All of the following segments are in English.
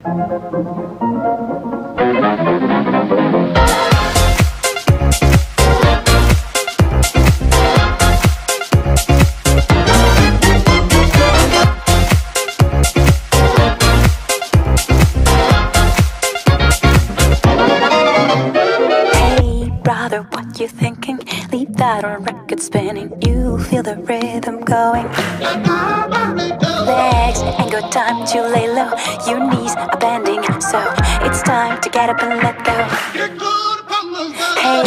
Brother, what you thinking? Leave that on record spinning. You feel the rhythm going. Legs, ain't got time to lay low. Your knees are bending, so it's time to get up and let go. Hey,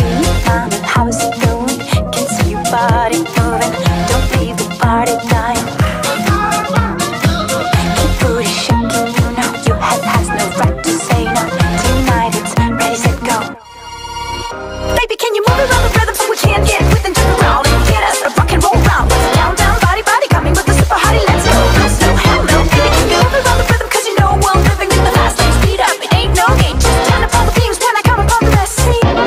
mama, how is it going? Can see your body moving. Don't leave the party dying. Keep booty shaking, you know your head has no right to say no. Tonight it's ready, set, go. Baby, can you move it around the rhythm so we can get with and turn around and get us a rock and roll round? With a down, down, body, body coming with a super hottie. Let's go, go slow, hell no. Baby, can you move it around the rhythm? Cause you know we're living in the last lane. Speed up, it ain't no game. Just turn up all the beams when I come upon the scene.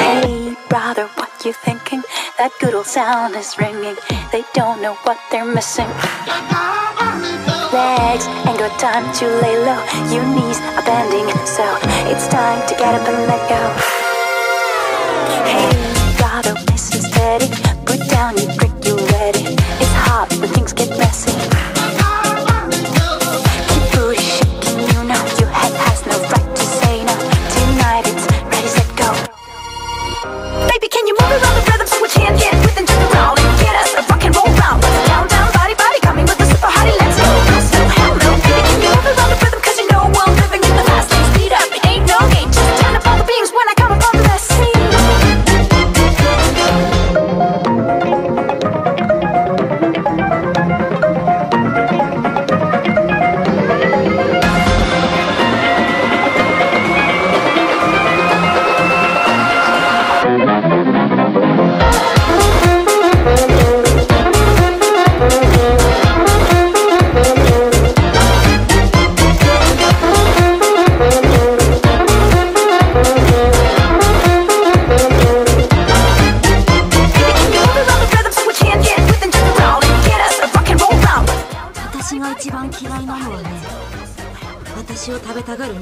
Hey, brother, what you thinking? That good old sound is ringing. They don't know what they're missing. Legs, ain't got time to lay low. Your knees are bending, so it's time to get up and let go. Hey, brother, listen steady. Put down your drink, you ready. It's hard when things get messy. Keep booty shaking, you know your head has no right to say no. Tonight it's ready, set, go. Baby, can you move around the rhythm so we can get with and turn around and get us a rock and roll round? With a down, down, body, body coming with a super hottie. Let's go.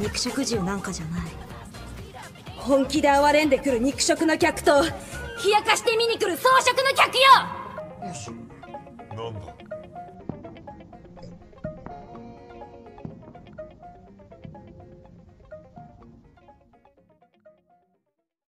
肉食獣なんかじゃない。本気で哀れんでくる肉食の客と冷やかして見に来る草食の客よ。なんだ